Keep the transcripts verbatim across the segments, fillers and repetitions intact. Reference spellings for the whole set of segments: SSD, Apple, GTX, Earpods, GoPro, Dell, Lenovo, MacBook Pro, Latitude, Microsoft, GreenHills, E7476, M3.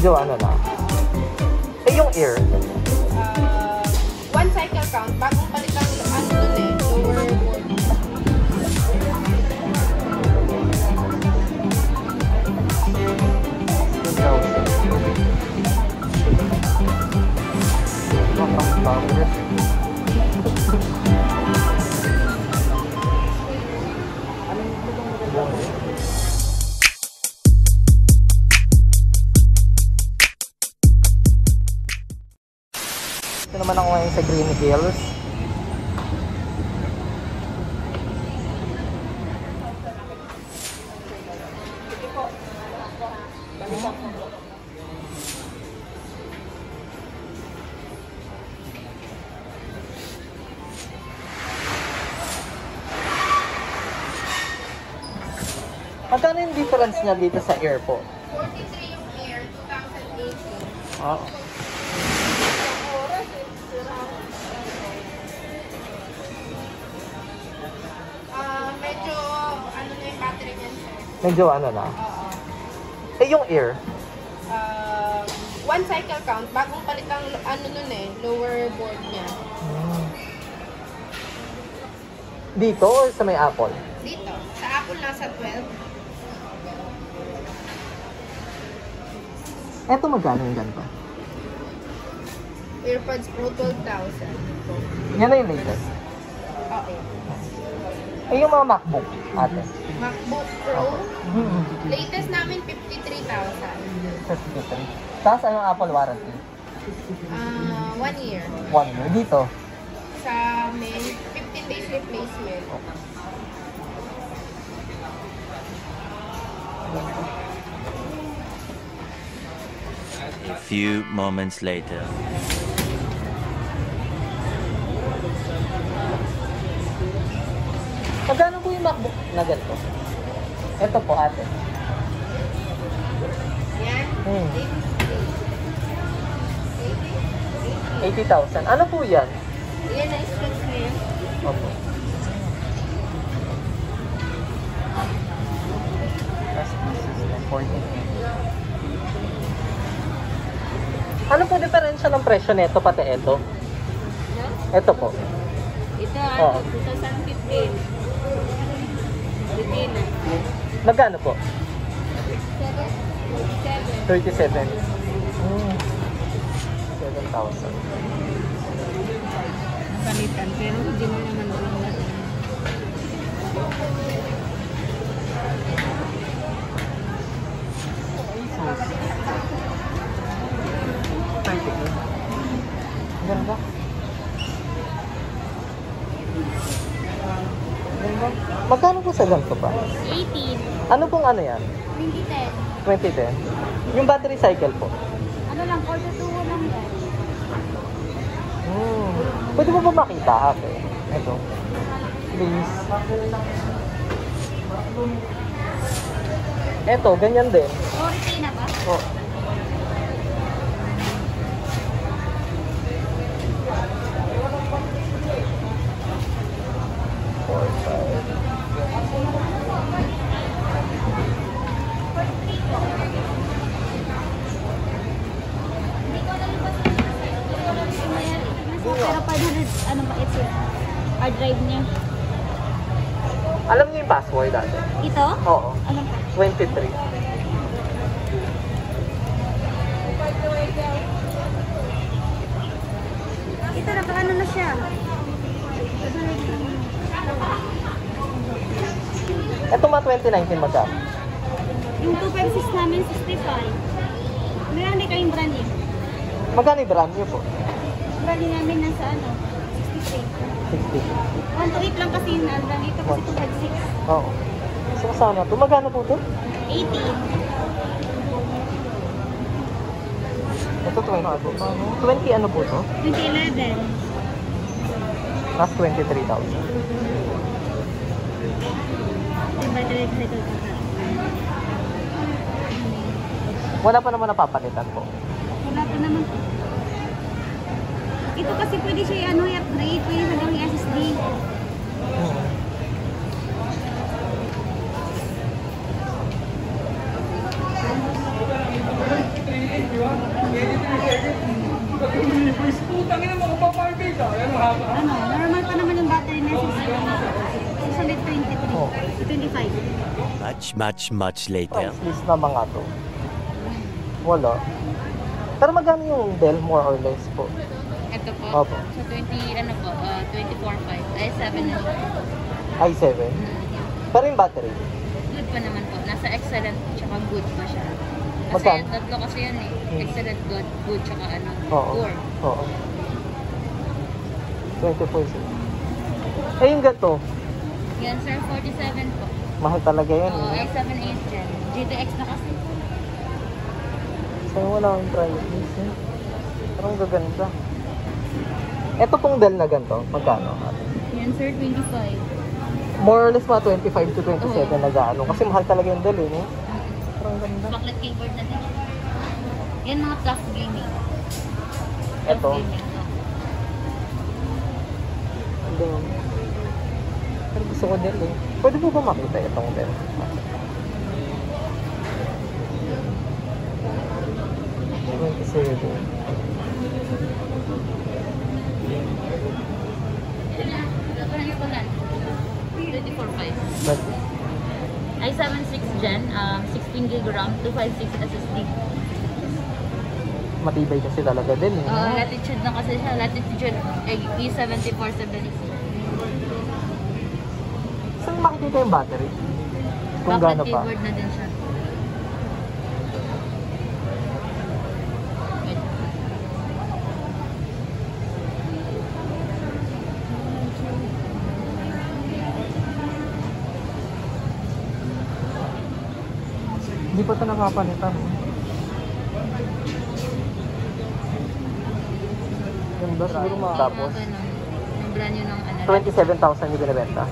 medyo ano na. Eh, yung ear. Uh, one cycle count. Bagong palitan ko ano dun eh. Lower board. Ito naman ako ngayon sa Green Hills. Magkano yung difference niya dito sa airport? forty-three yung air, two thousand eighteen. Oh. Uh, medyo, ano na yung battery niya? Medyo ano na? Uh, uh. Eh, yung air? Uh, one cycle count. Bagong palitang ano nun eh, lower board niya. Hmm. Dito o sa may Apple? Dito. Sa Apple nasa twelve. Eto magkano yung ganito? Earpods Pro twelve thousand. Yan na yung latest? Oo. Ay yung mga MacBook ate? MacBook Pro? Latest namin fifty-three thousand. fifty-three thousand. Tapos anong Apple warranty? Uh, one year. One year. Dito? Sa may fifteen days replacement. Okay. A few moments later. Magkano po yung MacBook na ganito? Ito po ate. Yan? Hmm. eighty thousand. Ano po yan? Yan ay specs na yan. Opo. Last pieces na forty. Ano po diferensya ng presyo nito pati ito? Ito po. Ito ano, two thousand fifteen. Magkano po? thirty-seven. thirty-seven. Hmm. seven thousand. Palitan, pero hindi mo naman ulang natin. Ganun ba? Ganun ba? Magkano po sa ganito ba? eighteen. Ano pong ano yan? twenty ten. twenty ten. Yung battery cycle po? Ano lang, four to two lang yan. Hmm. Pwede mo ba makita ate? Ito. Please. Ito, ganyan din. forty na ba? Oo. Ano ba ito? Hard drive niya. Alam niyo yung password dati? Ito? Oo. Alam ko. twenty-three. Ito na, paano na siya? Ito mga twenty nineteen magka? Yung two fifty-six namin, sixty-five. Marami kayong brand niyo. Magkano yung brand niyo po? Brand niyo namin nasa ano? sixty-eight. one to eight lang kasi na dito kasi two fifty-six. Oo. So sana to magkano po to? eighty. Ito to ano po? twenty ano po to? twenty eleven. Last twenty-three thousand. Iba direct dito. Wala pa naman napapalitan po. Wala pa naman. Ito kasi pwede siya ano, i-upgrade, pwede siya gawing S S D. Oh. ano, normal pa naman yung battery na six twenty-three. Oh. twenty-five. Much, much, much later. Priceless na mga to. Wala. Pero magkano yung Dell more or less po? Ito po. Opo. So twenty, ano po, uh, twenty-four point five. i seven na siya. i seven? Pero yung battery? Good pa naman po. Nasa excellent tsaka good pa siya. Kasi Masan? Tatlo kasi yun eh. Hmm. Excellent, good, good tsaka ano, oo, poor. Oo. twenty-four. Eh yung gato? Yan sir, forty-seven po. Mahal talaga yun. Oo, eh. i seven eight dyan. G T X na kasi. So wala akong try this eh. Parang gaganda. Ito pong Dell na ganito, magkano? Yan sir, twenty-five. More or less mga twenty-five to twenty-seven okay. Nag-ano. Kasi mahal talaga yung Dell eh. Parang ganda. Backlit keyboard na din. Yan mga tough gaming. Tough ito. Gaming. Pero gusto ko Dell eh. Pwede mo ba makita itong Dell? twenty-seven. i seven six Gen, um, sixteen gig RAM, two fifty-six S S D. Matibay kasi talaga din eh. Uh, Latitude na kasi siya. Latitude E seven four seven six. Saan makikita yung battery? Kung gano'n pa? Backlit keyboard na din siya. Hindi pa ito nakapalitan. Yung dos siguro matapos. twenty-seven thousand yung binibenta.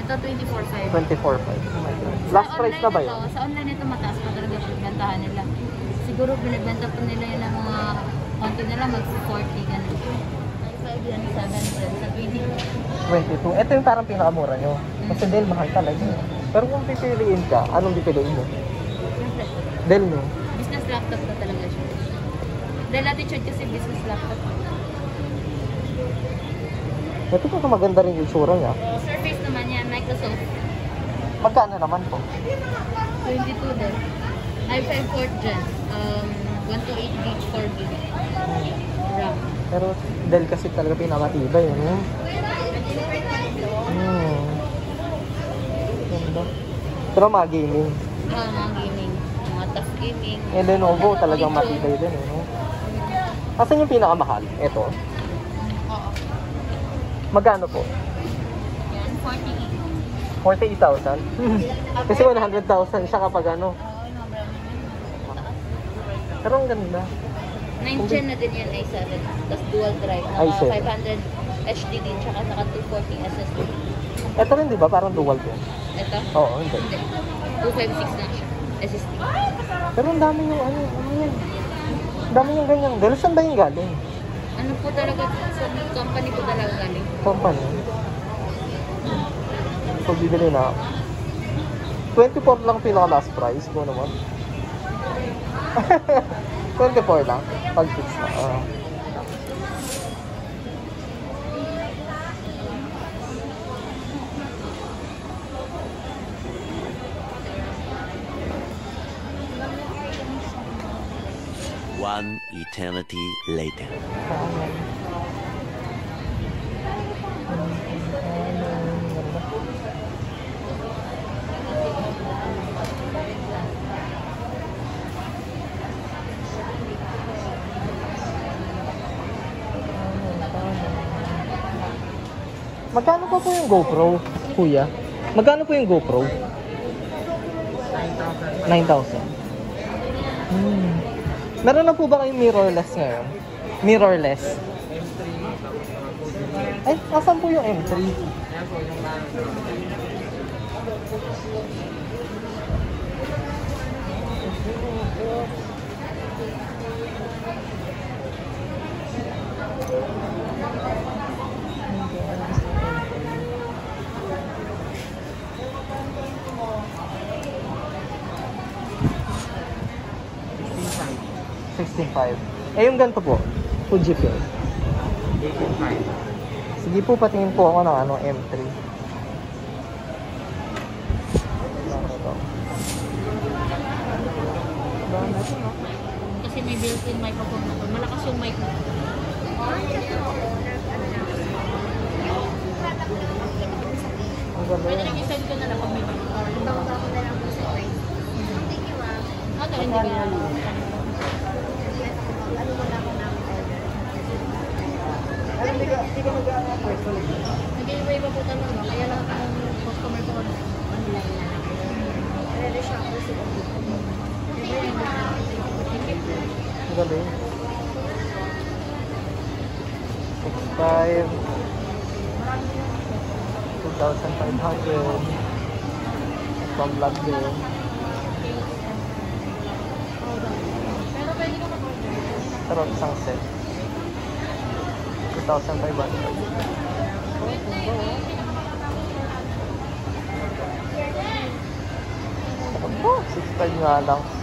Ito twenty-four five. twenty-four five. Last price na ba yun? Ito, sa online ito mataas pa talaga pagbentahan nila. Siguro binibenta pa nila yun ang mga konti nila mag-forty ganun. twenty-two. Ito yung parang pinakamura nyo. Kasi Dell mahal talaga. Pero kung pipiliin ka, anong pipiliin mo? Dell no? Business laptop na talaga siya. Dell Latitude kasi business laptop. Ito po maganda rin yung sura niya. Surface naman yan, Microsoft. Magkano naman po? twenty-two Dell. i five fourth Gen. Um, one twenty-eight gig, four gig. RAM. Pero Dell kasi talaga pinakatibay. Ano? Hmm. Pero mga gaming. Oo, oh, mga gaming. Tough gaming. Eh, Lenovo talagang matibay din eh. No? Asan yung pinakamahal? Ito. Oo. Magkano po? Yan, forty-eight thousand. forty-eight thousand? Kasi one hundred thousand siya kapag ano. Pero ang ganda. nine gen na din yan, i seven. Tapos dual drive. Naka five hundred H D din, tsaka naka two forty S S D. Ito rin di ba? Parang dual din. Ito? Oo, hindi. two fifty-six lang siya. S S D. Pero ang dami yung ano, ano yan? Ang dami yung ganyang. Dahil saan ba yung galing? Ano po talaga? Sa company po talaga galing. Company? So, bibili na. twenty-four lang pinaka-last price ko naman. twenty-four lang. Pag-fix na. Uh. One eternity later. Magkano po po yung GoPro, kuya? Magkano po yung GoPro? nine thousand. Hmm. Meron na po ba kayong mirrorless ngayon? Mirrorless? M three. Ay, asan po yung M three? Ayan po yung sixteen five. Eh yung ganito po, Fuji Film. eighteen five. Sige po, patingin po ako ng ano, M three. Kasi may built-in microphone na to. Malakas yung mic na to. Pwede lang i-send ko na lang kung may mic. Ano, hindi ko na lang. Ano mo lang na? Hindi ka mag-a-personal. Nag-iway pa po tanong mo, kaya lahat ang customer ko online na. Ready siya ako sa computer. Ang galing. six five two thousand five hundred from vlog din. Pero isang set. two thousand five hundred. Ano po? six five nga lang.